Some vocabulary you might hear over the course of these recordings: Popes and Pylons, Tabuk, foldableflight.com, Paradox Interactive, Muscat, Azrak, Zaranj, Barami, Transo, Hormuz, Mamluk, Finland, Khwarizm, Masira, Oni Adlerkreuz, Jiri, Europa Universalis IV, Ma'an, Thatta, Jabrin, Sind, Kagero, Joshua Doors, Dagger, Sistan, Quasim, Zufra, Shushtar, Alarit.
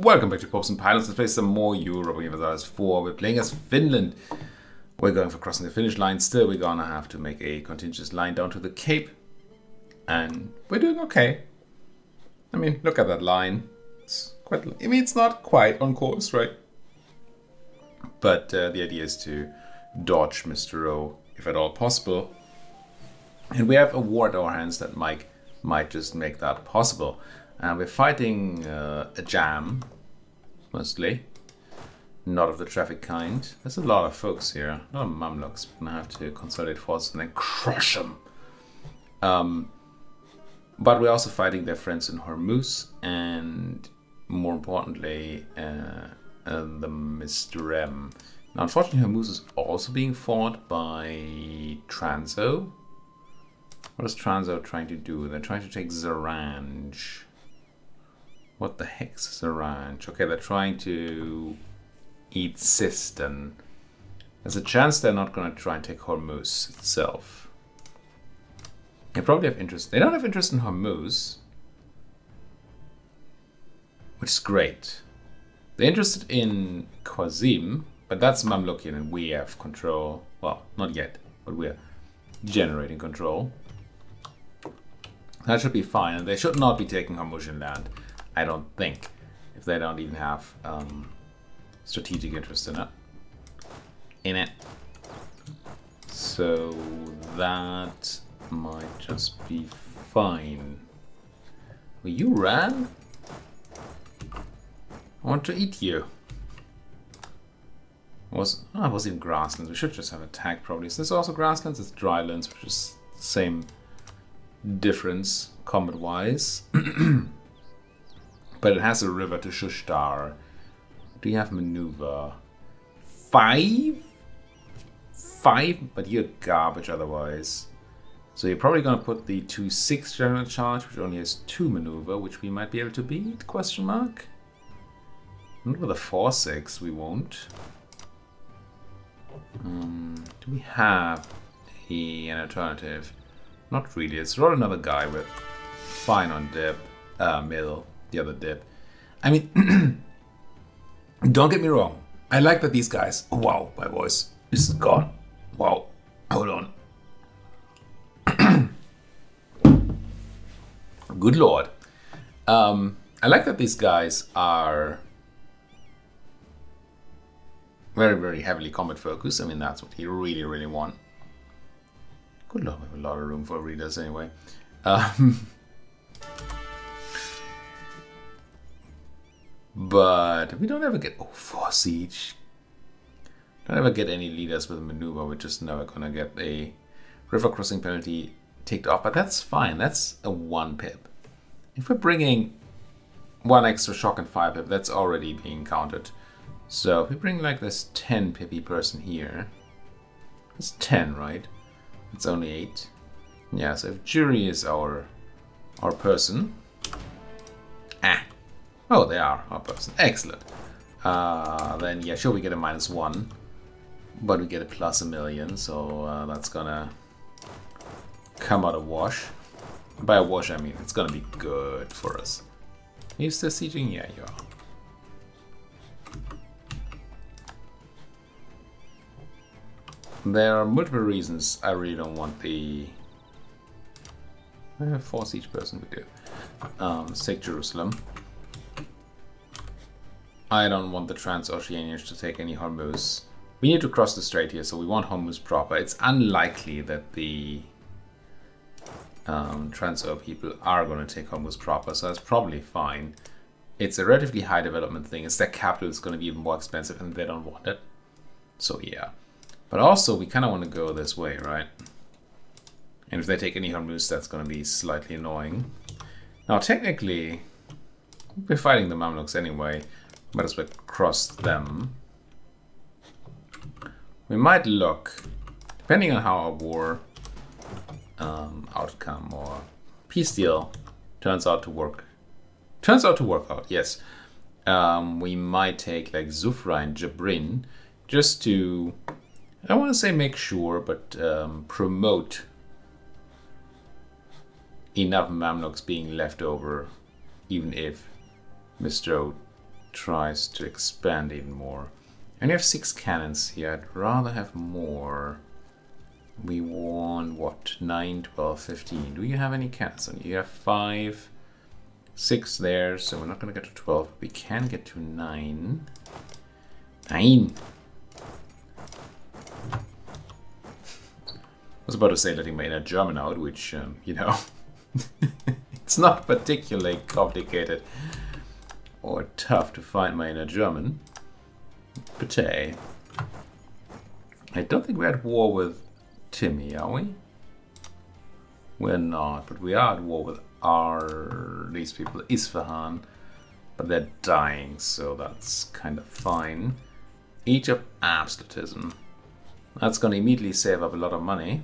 Welcome back to Popes and Pylons. Let's play some more Europa Universalis IV. We're playing as Finland. We're going for crossing the finish line. Still, we're gonna have to make a continuous line down to the Cape. And we're doing okay. I mean, look at that line. It's quite, I mean, it's not quite on course, right? But the idea is to dodge Mr. O, if at all possible. And we have a war at our hands that might just make that possible. We're fighting a jam, mostly. Not of the traffic kind. There's a lot of folks here. A lot of Mamluks. We're going to have to consolidate forces and then crush them. But we're also fighting their friends in Hormuz. And more importantly, the Mr. M. Now, unfortunately, Hormuz is also being fought by Transo. What is Transo trying to do? They're trying to take Zaranj. What the heck's Zaranj? Okay, they're trying to eat Sistan. There's a chance they're not going to try and take Hormuz itself. They probably have interest. They don't have interest in Hormuz, which is great. They're interested in Khwarizm, but that's Mamlukian, and we have control. Well, not yet, but we're generating control. That should be fine, and they should not be taking Hormuzian land. I don't think, if they don't even have strategic interest in it. So that might just be fine. Will you ran? I want to eat you. It was in grasslands. We should just have attacked probably. Is this also grasslands? It's drylands, which is the same difference combat-wise. But it has a river to Shushtar. Do you have maneuver? 5? 5? But you're garbage otherwise. So you're probably going to put the 2-6 general charge, which only has 2 maneuver, which we might be able to beat, question mark? Not with a 4-6, we won't. Do we have an alternative? Not really. Let's roll another guy with fine on dip, middle. The other dip. I mean, don't get me wrong. I like that these guys. Oh, wow, my voice is gone. Wow, hold on. Good lord. I like that these guys are very, very heavily combat focused. I mean, that's what you really, really want. Good lord, we have a lot of room for readers anyway. But we don't ever get, oh, 4 siege. Don't ever get any leaders with a maneuver. We're just never gonna get a river crossing penalty ticked off, but that's fine. That's a 1 pip. If we're bringing 1 extra shock and 5 pip, that's already being counted. So if we bring like this 10 pippy person here, it's 10, right? It's only 8. Yeah, so if Jiri is our person, oh, they are our person. Excellent. Then, yeah, sure, we get a -1, but we get a +1 million, so that's gonna come out a wash. By a wash, I mean it's gonna be good for us. Are you still sieging? Yeah, you are. There are multiple reasons I really don't want the 4 siege person we do. Take Jerusalem. I don't want the Transoceanians to take any Hormuz. We need to cross the strait here, so we want Hormuz proper. It's unlikely that the Transo people are going to take Hormuz proper, so that's probably fine. It's a relatively high development thing. It's their capital. It's going to be even more expensive, and they don't want it. So, yeah. But also, we kind of want to go this way, right? And if they take any Hormuz, that's going to be slightly annoying. Now, technically, we're fighting the Mamluks anyway. Might as well cross them. We might look, depending on how our war outcome or peace deal turns out to work out, yes. We might take like Zufra and Jabrin just to, I don't want to say make sure, but promote enough Mamluks being left over, even if Mr. O tries to expand even more. And we have 6 cannons here. I'd rather have more. We want, what, 9, 12, 15. Do you have any cannons on you? You have 5, 6 there, so we're not going to get to 12. We can get to 9. 9! I was about to say letting my inner German out, which, you know, it's not particularly complicated or tough to find my inner German. But hey, I don't think we're at war with Timmy, are we? We're not, but we are at war with these people, Isfahan, but they're dying, so that's kind of fine. Age of Absolutism. That's going to immediately save up a lot of money,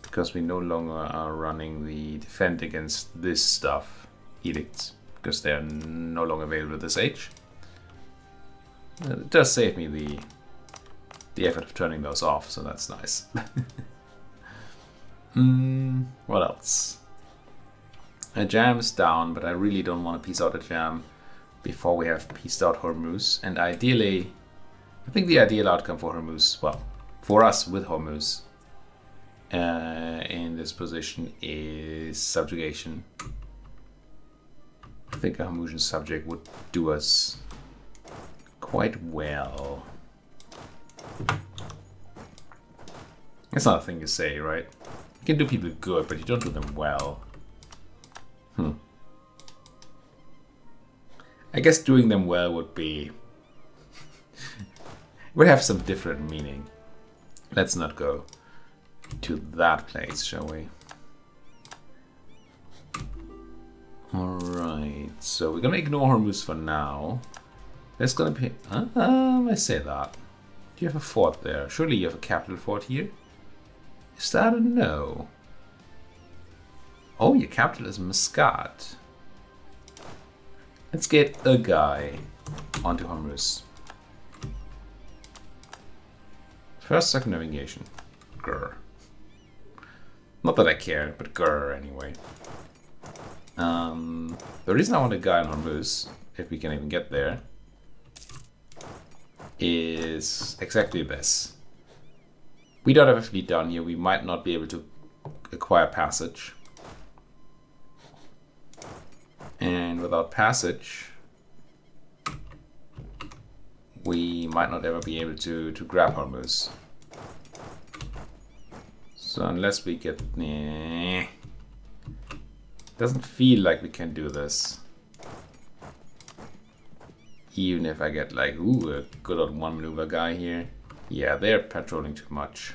because we no longer are running the defend against this stuff edicts, because they're no longer available at this age. It does save me the effort of turning those off, so that's nice. What else? A jam is down, but I really don't want to piece out a jam before we have pieced out Hormuz. And ideally, I think the ideal outcome for Hormuz, well, for us with Hormuz in this position is subjugation. I think a Hormuzian subject would do us quite well. That's not a thing to say, right? You can do people good, but you don't do them well. Hmm. I guess doing them well would be... would have some different meaning. Let's not go to that place, shall we? Alright, so we're gonna ignore Hormuz for now. There's gonna be... I say that. Do you have a fort there? Surely you have a capital fort here? Is that a no? Oh, your capital is Muscat. Let's get a guy onto Hormuz. First circumnavigation. Grr. Not that I care, but grr anyway. The reason I want a guy on Hormuz, if we can even get there, is exactly this. We don't have a fleet down here. We might not be able to acquire passage. And without passage, we might not ever be able to grab Hormuz. So unless we get... Nah. Doesn't feel like we can do this. Even if I get like, ooh, a good old one maneuver guy here. Yeah, they're patrolling too much.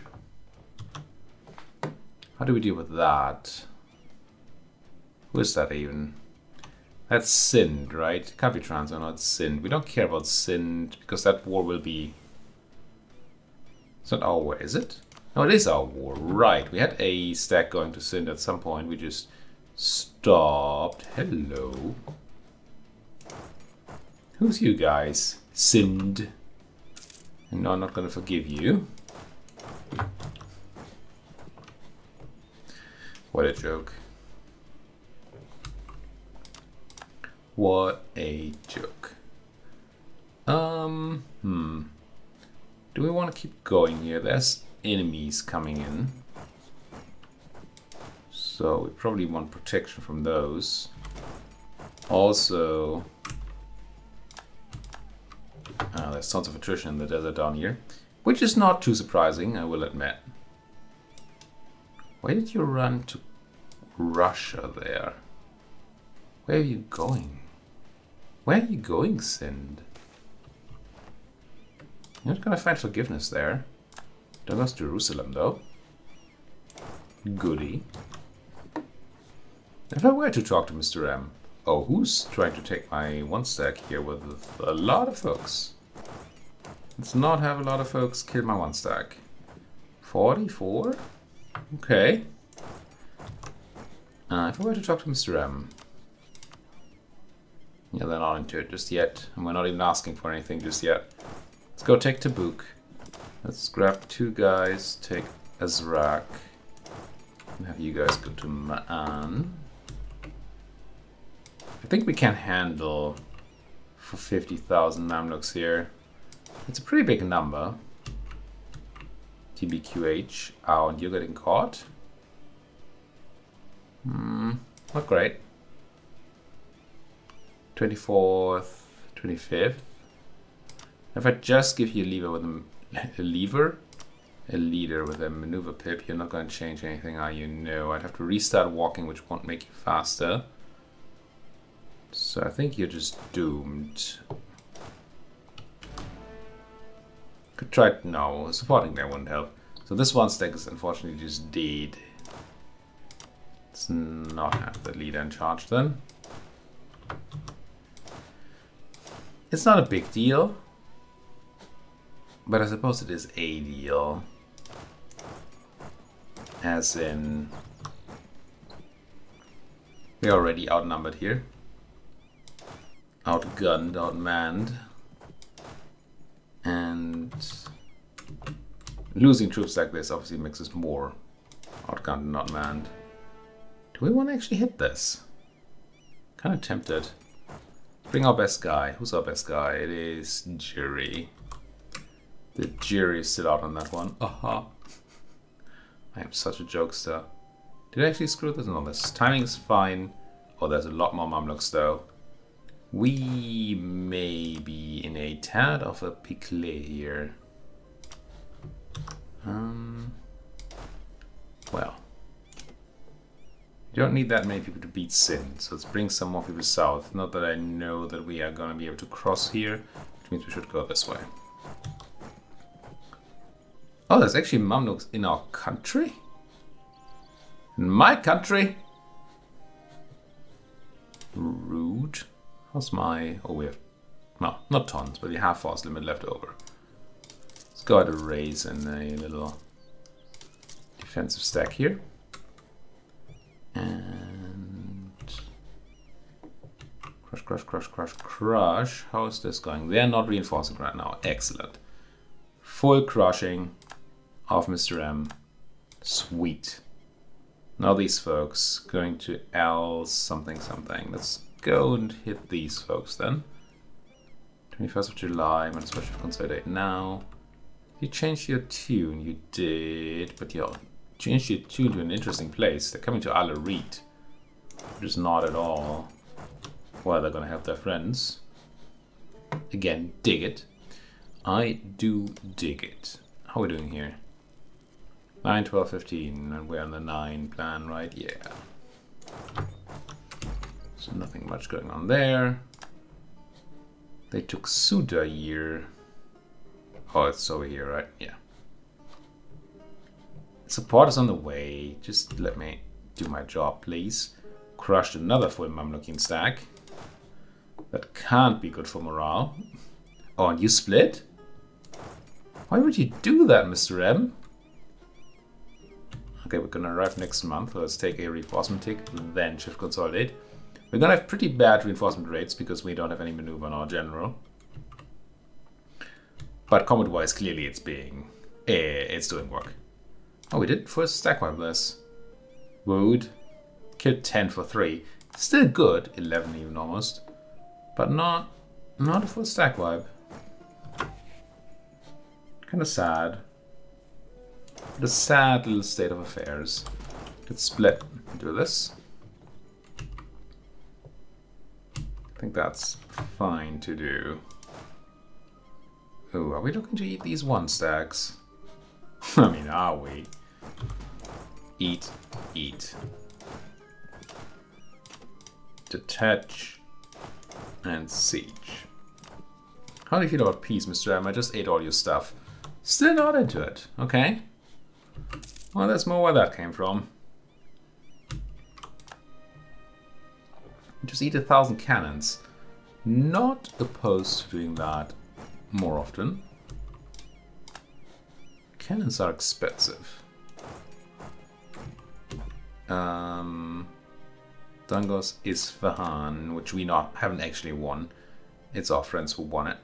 How do we deal with that? Who is that even? That's Sind, right? Can't be Transfer, not Sind. We don't care about Sind because that war will be... It's not our war, is it? No, it is our war, right. We had a stack going to Sind at some point. We just stopped. Hello. Who's you guys? Sind. And no, I'm not going to forgive you. What a joke. What a joke. Do we want to keep going here? There's enemies coming in. So we probably want protection from those. Also, there's tons of attrition in the desert down here, which is not too surprising, I will admit. Why did you run to Russia there? Where are you going? Where are you going, Sind? You're not gonna find forgiveness there. Don't go to Jerusalem, though. Goody. If I were to talk to Mr. M. Oh, who's trying to take my one stack here with a lot of folks? Let's not have a lot of folks kill my one stack. 44? Okay. If I were to talk to Mr. M. Yeah, they're not into it just yet, and we're not even asking for anything just yet. Let's go take Tabuk. Let's grab 2 guys, take Azrak, and have you guys go to Ma'an. I think we can handle for 50,000 Namlooks here. It's a pretty big number. TBQH. Oh, and you're getting caught? Hmm, not great. 24th, 25th. If I just give you a lever with a leader with a maneuver pip, you're not going to change anything, are you? No, I'd have to restart walking, which won't make you faster. So I think you're just doomed. Could try, no, supporting there wouldn't help. So this one stack is unfortunately just dead. Let's not have the leader in charge then. It's not a big deal, but I suppose it is a deal. As in, we're already outnumbered here. Outgunned, outmanned. And losing troops like this obviously makes us more outgunned and outmanned. Do we want to actually hit this? Kind of tempted. Bring our best guy. Who's our best guy? It is Jiri. The Jiri stood out on that one. Aha. I am such a jokester. Did I actually screw this? No, this timing is fine. Oh, there's a lot more Mamluks though. We may be in a tad of a pickle here. Well. You don't need that many people to beat Sin, so let's bring some more people south. Not that I know that we are going to be able to cross here, which means we should go this way. Oh, there's actually Mamluks in our country? In my country? Rude. How's my... oh, we have... no, not tons, but we have force limit left over. Let's go ahead and raise in a little defensive stack here. And crush, crush, crush, crush, crush. How is this going? They're not reinforcing right now. Excellent. Full crushing of Mr. M. Sweet. Now these folks going to L something something. Let's go and hit these folks then. 21st of July, might as well consolidate now. You changed your tune, you did, but yo. Changed your tune to an interesting place. They're coming to Alarit, which is not at all where they're gonna help their friends. Again, dig it. I do dig it. How are we doing here? 9, 12, 15, and we're on the 9 plan, right? Yeah. So nothing much going on there. They took Suda here. Oh, it's over here, right? Yeah. Support is on the way. Just let me do my job, please. Crushed another full Mamlukian stack. That can't be good for morale. Oh, and you split? Why would you do that, Mr. M? Okay, we're gonna arrive next month. Let's take a reinforcement tick, then shift consolidate. We're gonna have pretty bad reinforcement rates because we don't have any maneuver on our general. But combat-wise, clearly it's being... it's doing work. Oh, we did first stack wipe this. Wood. Killed 10 for 3. Still good. 11 even almost. But not a full stack wipe. Kind of sad. What a sad little state of affairs. Let's split. Do this. I think that's fine to do. Ooh, are we looking to eat these one stacks? I mean, are we? Eat, eat. Detach and siege. How do you feel about peace, Mr. M? I just ate all your stuff. Still not into it, okay? Well, that's more where that came from. Just eat 1,000 cannons. Not opposed to doing that more often. Cannons are expensive. Dungos Isfahan, which we haven't actually won. It's our friends who won it.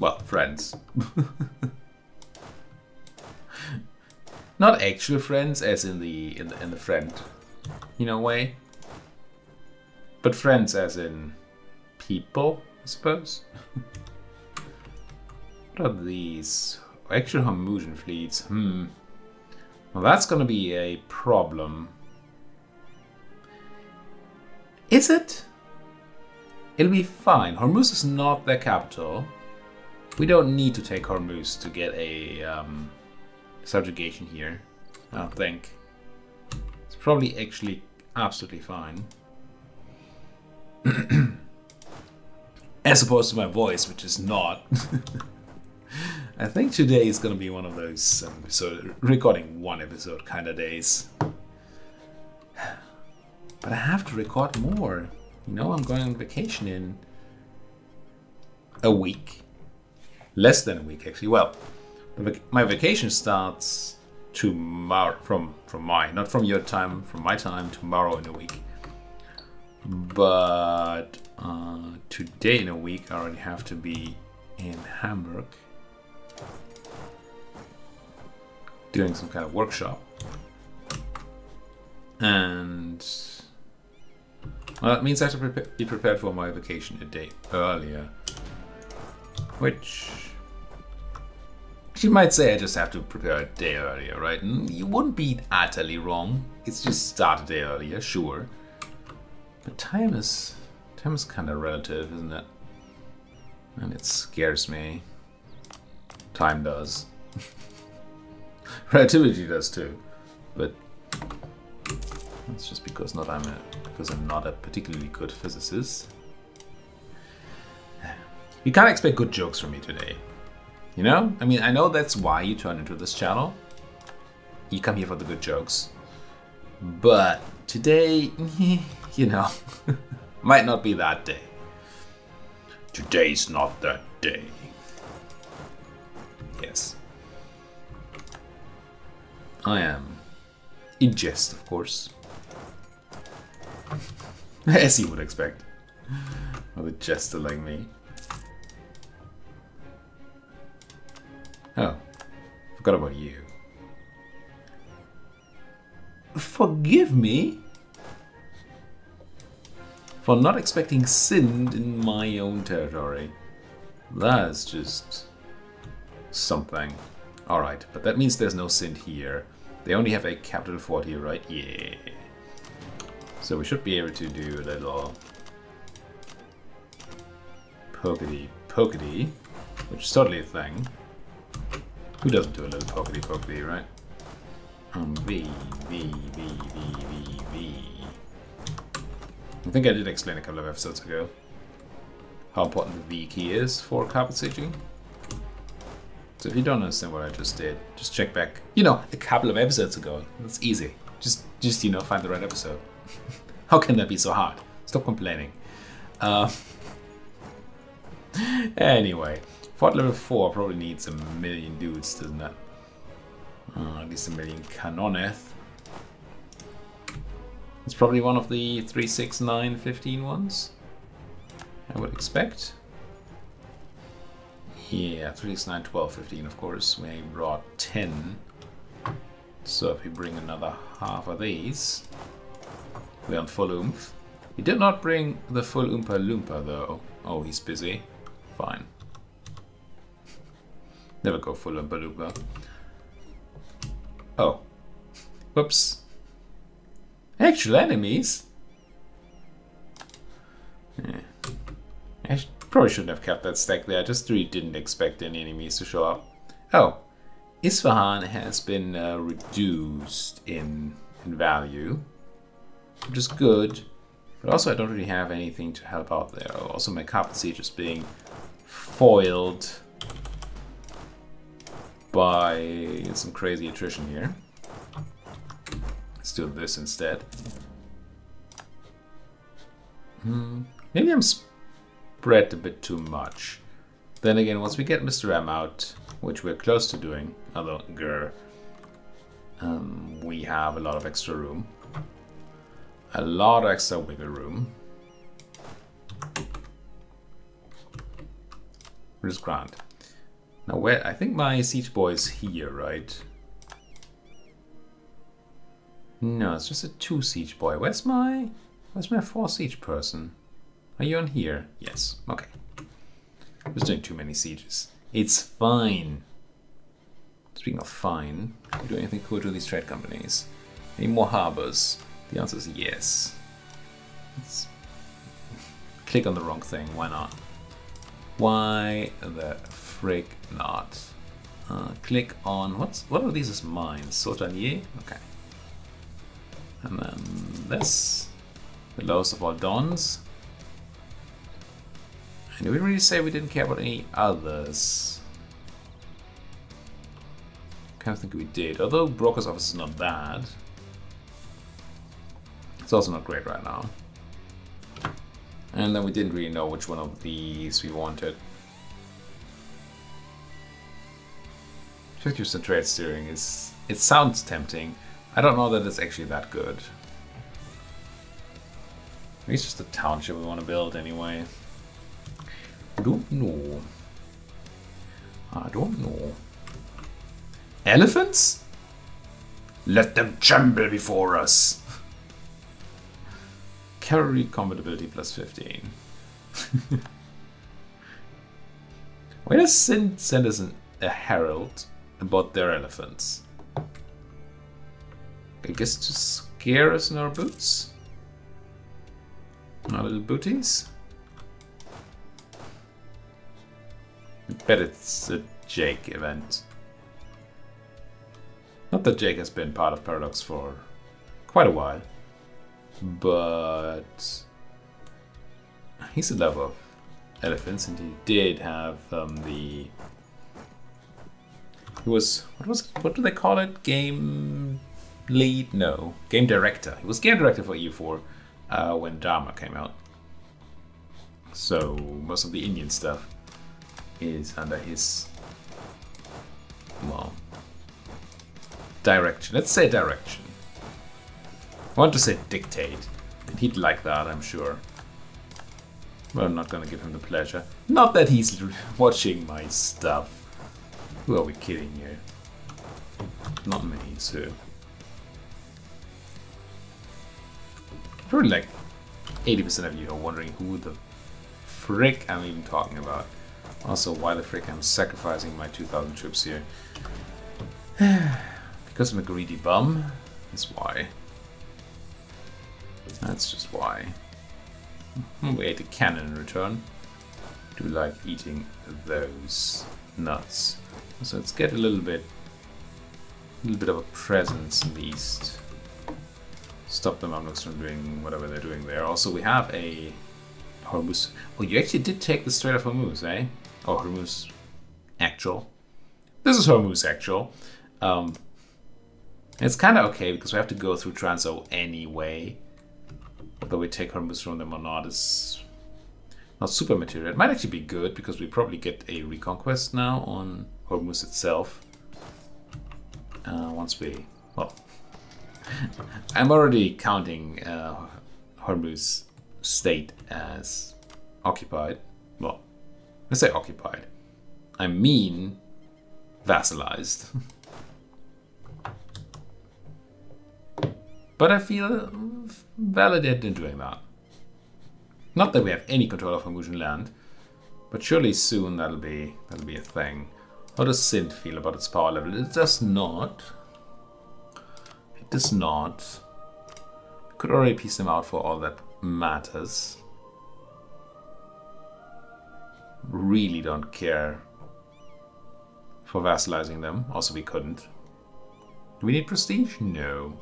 Well, friends. Not actual friends, as in the friend, you know, way. But friends, as in people, I suppose. What are these? Extra Hamusian fleets. Well, that's going to be a problem. Is it? It'll be fine. Hormuz is not their capital. We don't need to take Hormuz to get a subjugation here, I don't think. It's probably actually absolutely fine. As opposed to my voice, which is not. I think today is going to be one of those recording one episode kind of days. But I have to record more. You know, I'm going on vacation in a week. Less than a week, actually. Well, my vacation starts tomorrow, from mine, not from your time, from my time, tomorrow in a week. But today in a week, I already have to be in Hamburg doing some kind of workshop. And well, that means I have to be prepared for my vacation a day earlier. Which you might say I just have to prepare a day earlier, right? You wouldn't be utterly wrong. It's just start a day earlier, sure. But time is kind of relative, isn't it? And it scares me. Time does. Relativity does too. But it's just because I'm not a particularly good physicist. You can't expect good jokes from me today. You know? I mean, I know that's why you turn into this channel. You come here for the good jokes. But today, you know, might not be that day. Today's not that day. Yes. I am in jest, of course. As you would expect. With a jester like me. Oh, forgot about you. Forgive me for not expecting Sind in my own territory. That is just something. Alright, but that means there's no Sind here. They only have a capital fort here, right? Yeah. So we should be able to do a little pokety, which is totally a thing. Who doesn't do a little pokety, right? V. I think I did explain a couple of episodes ago how important the V key is for carpet stitching. So if you don't understand what I just did, just check back, you know, a couple of episodes ago. It's easy. Just you know, find the right episode. How can that be so hard? Stop complaining. Anyway. Fort level 4 probably needs a million dudes, doesn't it? At least a million Kanoneth. It's probably one of the 3, 6, 9, 15 ones, I would expect. Yeah, 3, 6, 9, 12, 15, of course. We brought 10. So if we bring another half of these, we're on full oomph. We did not bring the full Oompa Loompa, though. Oh, he's busy. Fine. Never go full Oompa Loompa. Oh. Whoops. Actual enemies? Yeah. I probably shouldn't have kept that stack there. I just really didn't expect any enemies to show up. Oh. Isfahan has been reduced in value. Which is good. But also I don't really have anything to help out there. Also my carpet siege is being foiled by some crazy attrition here. Let's do this instead. Maybe I'm spread a bit too much. Then again, once we get Mr. M out, which we're close to doing, although we have a lot of extra room. A lot of extra wiggle room. Which is grand. Now where, I think my siege boy is here, right? No, it's just a 2 siege boy. Where's my 4 siege person? Are you on here? Yes, okay. was doing too many sieges. It's fine. Speaking of fine, can we do anything cool to these trade companies? Any more harbors? The answer is yes. Let's click on the wrong thing, why not? Why the frick not? Click on, what are these as mines? Sautanier? Okay. And then this. The lowest of all dons. And did we really say we didn't care about any others? I kind of think we did, although Broker's office is not bad. It's also not great right now. And then we didn't really know which one of these we wanted. 50% trade steering is, it sounds tempting. I don't know that it's actually that good. Maybe it's just the township we want to build anyway. I don't know. Elephants? Let them tremble before us. Cavalry compatibility +15. Why does Sin send us a herald about their elephants? I guess to scare us in our boots? Our little booties? I bet it's a Jake event. Not that Jake has been part of Paradox for quite a while, but he's a lover of elephants, and he did have what do they call it? Game lead? No, game director. He was game director for EU4 when Dharma came out. So most of the Indian stuff is under his, well, direction. Let's say direction. I want to say dictate. And he'd like that, I'm sure. But I'm not gonna give him the pleasure. Not that he's watching my stuff. Who are we kidding here? Not me, so. Probably like 80% of you are wondering who the frick I'm even talking about. Also, why the frick I'm sacrificing my 2,000 troops here. Because I'm a greedy bum, that's why. That's just why. We ate a cannon in return. I do like eating those nuts. So let's get a little bit of a presence in the east. Stop the Mamluks from doing whatever they're doing there. Also, we have a Hormuz. Oh, you actually did take the Strait of Hormuz, eh? Oh, Hormuz actual. This is Hormuz actual. It's kind of okay, because we have to go through Transo anyway. Whether we take Hormuz from them or not is not super material. It might actually be good, because we probably get a reconquest now on Hormuz itself. Once we... well... I'm already counting Hormuz state as occupied. Well, let's say occupied. I mean vassalized. But I feel validated in doing that. Not that we have any control of Hormuzian land, but surely soon that'll be a thing. How does Sindh feel about its power level? It does not. It does not. We could already piece them out for all that matters. Really don't care for vassalizing them. Also, we couldn't. Do we need prestige? No.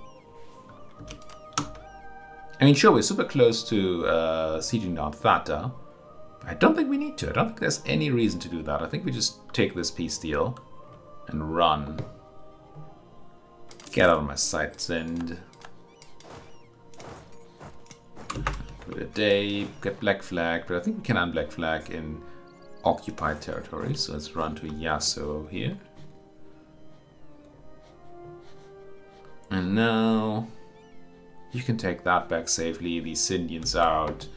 I mean, sure, we're super close to sieging down Thatta. I don't think we need to. I don't think there's any reason to do that. I think we just take this peace deal and run. Get out of my sights and give it a day. Get black flag, but I think we can unblack flag in occupied territories. So let's run to Yasuo here. And now you can take that back safely, these Indians out.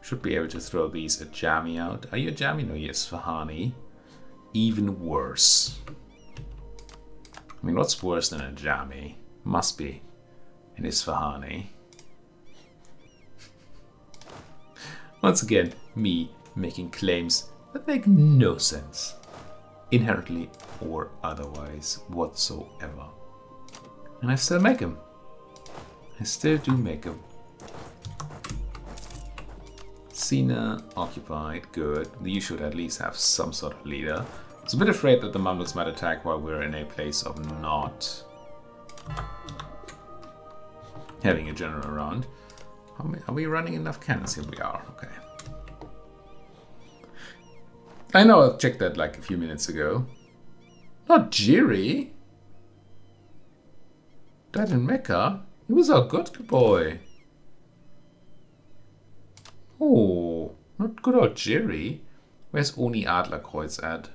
Should be able to throw these a Jammy out. Are you a Jammy? No, you're Isfahani. Even worse. I mean, what's worse than a Jammy? Must be an Isfahani. Once again, me making claims that make no sense, inherently or otherwise whatsoever. And I still make them. I still do make them. Cena occupied, good. You should at least have some sort of leader. I was a bit afraid that the mumbles might attack while we're in a place of not having a general around. Are we running enough cannons? Here we are, okay. I know I checked that like a few minutes ago. Not Jiri! Died in Mecca? He was our good boy. Oh, not good old Jiri. Where's Oni Adlerkreuz at?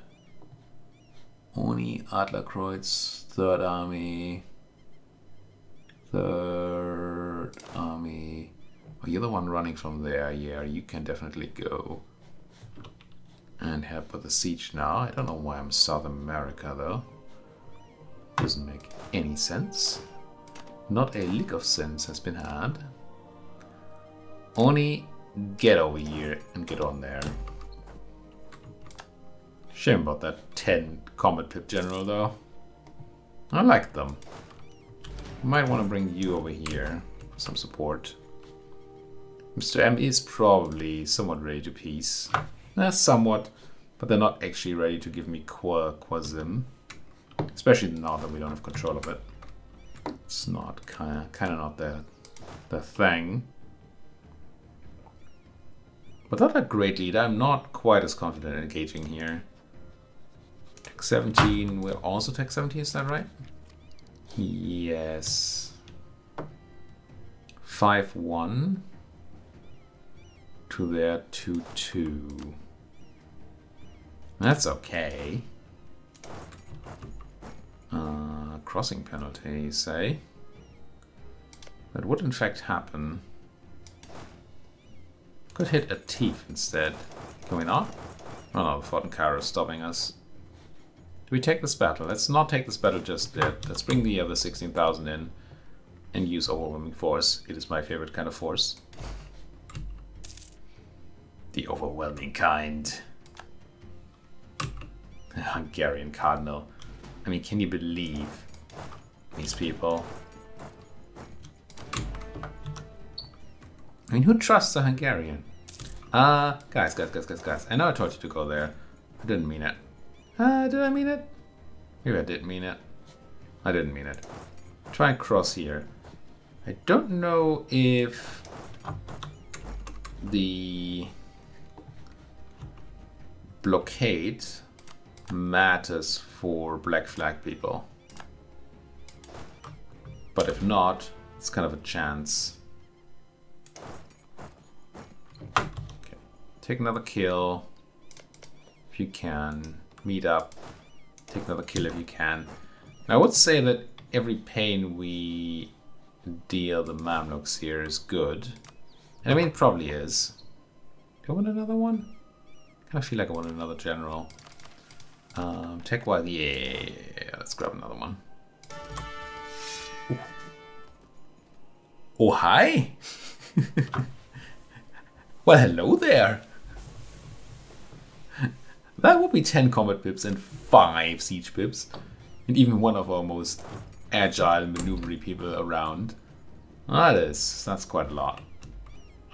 Oni Adlerkreuz, Third Army. Third Army. Oh, you're the one running from there. Yeah, you can definitely go and help with the siege now. I don't know why I'm South America though. Doesn't make any sense. Not a lick of sense has been had. Oni, get over here and get on there. Shame about that 10 combat pip general though. I like them. Might want to bring you over here for some support. Mr. M is probably somewhat ready to peace. Somewhat, but they're not actually ready to give me Quasim. Especially now that we don't have control of it. It's not kind of not their thing. Without a great leader, I'm not quite as confident in engaging here. Tech 17 will also take 17, is that right? Yes. 5-1. To their 2-2. That's okay. Crossing penalty, you say? That would in fact happen. Could hit a thief instead. Can we not? Oh no, the Fort and Cairo is stopping us. Do we take this battle? Let's not take this battle just yet. Let's bring the other 16,000 in and use overwhelming force. It is my favorite kind of force. The overwhelming kind. The Hungarian cardinal. I mean, can you believe these people? I mean, who trusts a Hungarian? Guys. I know I told you to go there. I didn't mean it. Did I mean it? Maybe I did mean it. I didn't mean it. Try and cross here. I don't know if the blockade matters for black flag people, but if not, it's kind of a chance. Okay. Take another kill if you can, meet up, take another kill if you can. Now, I would say that every pain we deal the Mamluks here is good, and I mean it probably is. Do I want another one? I feel like I want another general. Tech wise, yeah, let's grab another one. Ooh. Oh, hi! Well, hello there! That would be 10 combat pips and 5 siege pips. And even one of our most agile, maneuvery people around. That's quite a lot.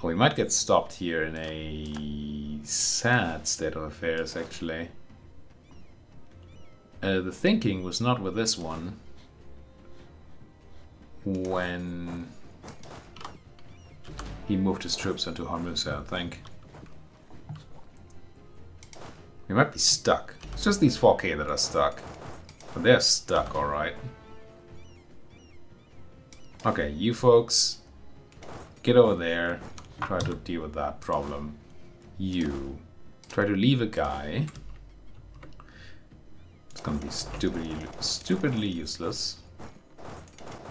Oh, we might get stopped here in a sad state of affairs, actually. The thinking was not with this one when he moved his troops into Hormuz, I think. We might be stuck. It's just these 4K that are stuck. But they're stuck, alright. Okay, you folks, get over there. Try to deal with that problem. You try to leave a guy. It's gonna be stupidly useless.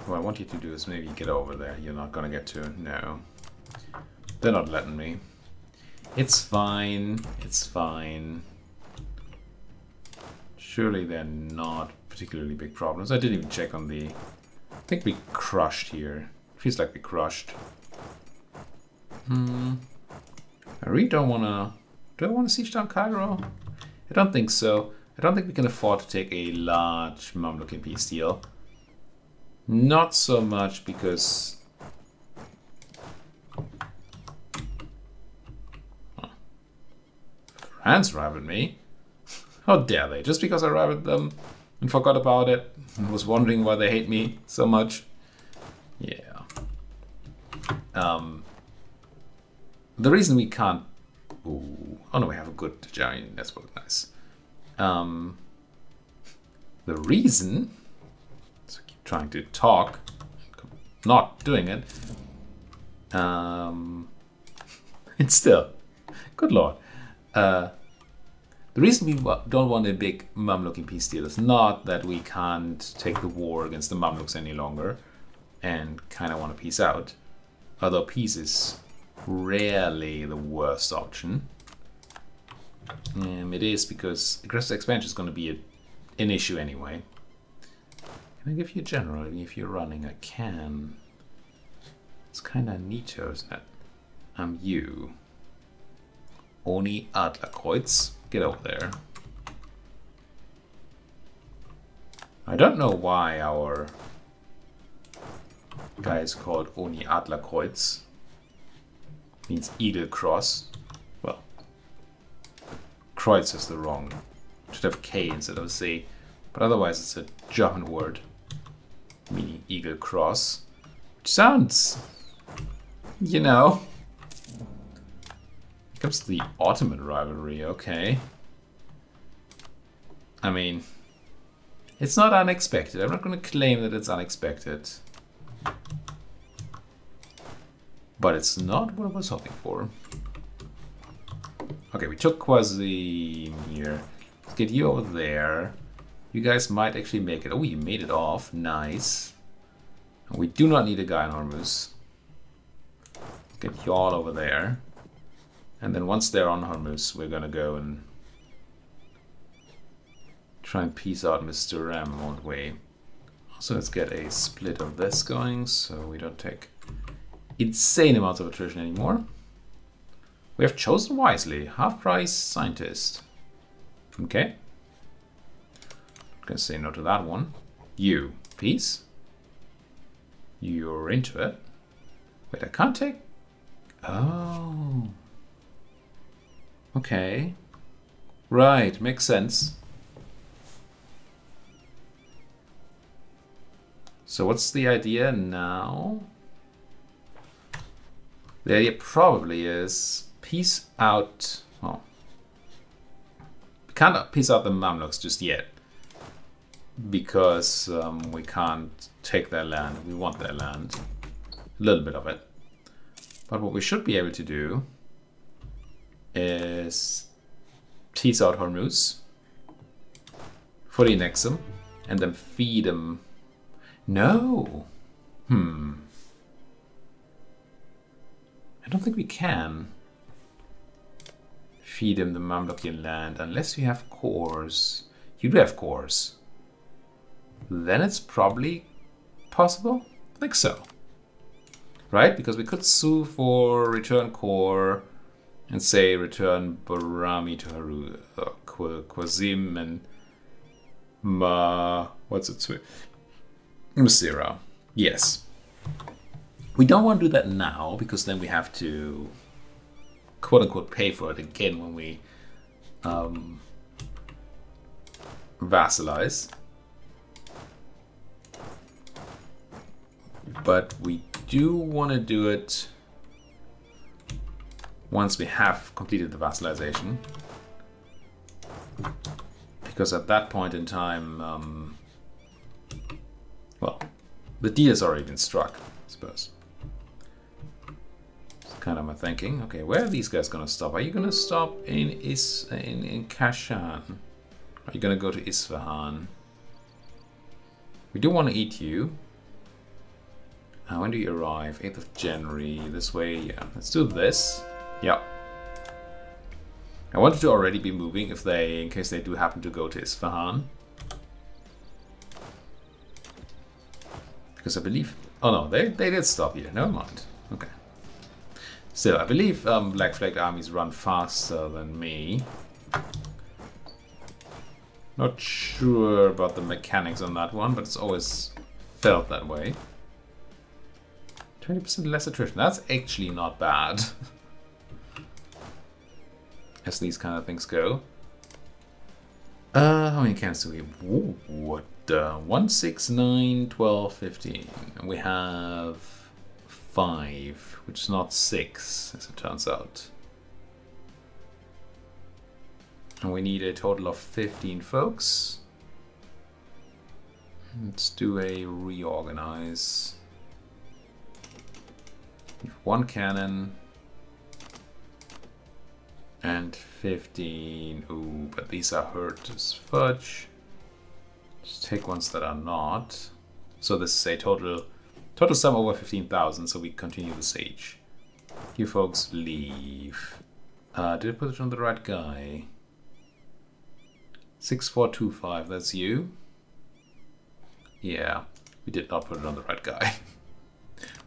What I want you to do is maybe get over there. You're not gonna get to. No, they're not letting me. It's fine. It's fine. Surely they're not particularly big problems. I didn't even check on the. I think we crushed here. Feels like we crushed. I really don't wanna Do I want to siege down Kagero? I don't think so. I don't think we can afford to take a large Mamluk and peace deal. Not so much because... Huh. France rivaled me? How dare they? Just because I rivaled them and forgot about it and was wondering why they hate me so much. Yeah. The reason we can't... Ooh. Oh no, we have a good Jari. That's both nice. The reason... So I keep trying to talk. Not doing it. It's still... Good lord. The reason we don't want a big Mamluk and peace deal is not that we can't take the war against the Mamluks any longer and kind of want to peace out. Although peace is rarely the worst option. It is because aggressive expansion is going to be an issue anyway. Can I give you a general? If you're running, I can. It's kind of neato, isn't it? I'm you. Oni Adlerkreuz. Get over there. I don't know why our guy is called Oni Adlerkreuz. Means Eagle Cross. Well, Kreuz is the wrong. Should have K instead of C. But otherwise it's a German word. Meaning Eagle Cross. Which sounds, you know. Comes to the Ottoman rivalry, okay. I mean, it's not unexpected. I'm not going to claim that it's unexpected. But it's not what I was hoping for. Okay, we took Quasi here. Let's get you over there. You guys might actually make it. Oh, you made it off. Nice. And we do not need a guy in Hormuz. Let's get you all over there. And then once they're on Hormuz, we're gonna go and try and piece out Mr. Ram, won't we? Also, let's get a split of this going, so we don't take insane amounts of attrition anymore. We have chosen wisely. Half-price scientist. Okay. I'm gonna say no to that one. You, peace. You're into it. Wait, I can't take... Oh... Okay. Right, makes sense. So what's the idea now? The idea probably is peace out... Oh. We can't peace out the Mamluks just yet. Because we can't take their land. We want their land. A little bit of it. But what we should be able to do is tease out Hormuz, fully annex them, and then feed them. No! I don't think we can feed them the Mamlukian land unless we have cores. You do have cores. Then it's probably possible? I think so. Right? Because we could sue for return core and say return Barami to Haru, Qasim and Ma, what's its name? Masira. Yes. We don't want to do that now because then we have to quote unquote pay for it again when we vassalize. But we do want to do it once we have completed the vassalization. Because at that point in time, well, the deal has already been struck, I suppose. That's kind of my thinking. Okay, where are these guys gonna stop? Are you gonna stop in Kashan? Are you gonna go to Isfahan? We do want to eat you. When do you arrive? 8th of January, this way, yeah. Let's do this. Yeah. I wanted to already be moving if they, in case they do happen to go to Isfahan. Because I believe... Oh no, they did stop here. Never mind. Okay. So I believe Black Flag armies run faster than me. Not sure about the mechanics on that one, but it's always felt that way. 20% less attrition. That's actually not bad. As these kind of things go. How many cannons do we have? Ooh, what? 1, 6, 9, 12, 15. And we have 5, which is not 6, as it turns out. And we need a total of 15 folks. Let's do a reorganize. One cannon. And 15. Ooh, but these are hurt as fudge. Just take ones that are not. So this is a total sum over 15,000, so we continue the siege. You folks leave. Did I put it on the right guy? 6425, that's you? Yeah, we did not put it on the right guy.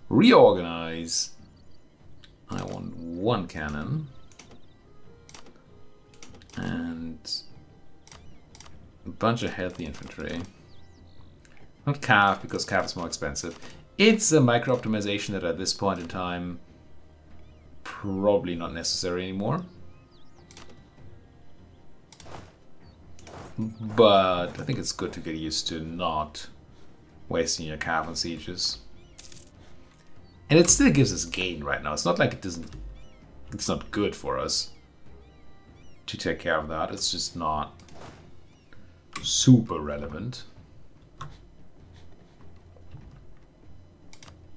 Reorganize. I want one cannon. And a bunch of healthy infantry. Not calf, because calf is more expensive. It's a micro-optimization that at this point in time probably not necessary anymore. But I think it's good to get used to not wasting your calf on sieges. And it still gives us gain right now. It's not like it doesn't, it's not good for us to take care of that. It's just not super relevant.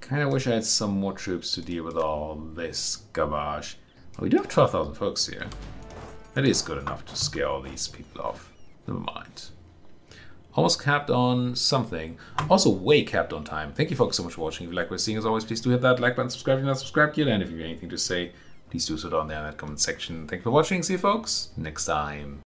Kinda wish I had some more troops to deal with all this garbage. Well, we do have 12,000 folks here. That is good enough to scare all these people off. Never mind. Almost capped on something. Also way capped on time. Thank you folks so much for watching. If you like what you're seeing, as always, please do hit that like button, subscribe if you're not subscribed yet, and if you have anything to say, please do so down there in that comment section. Thank you for watching. See you folks next time.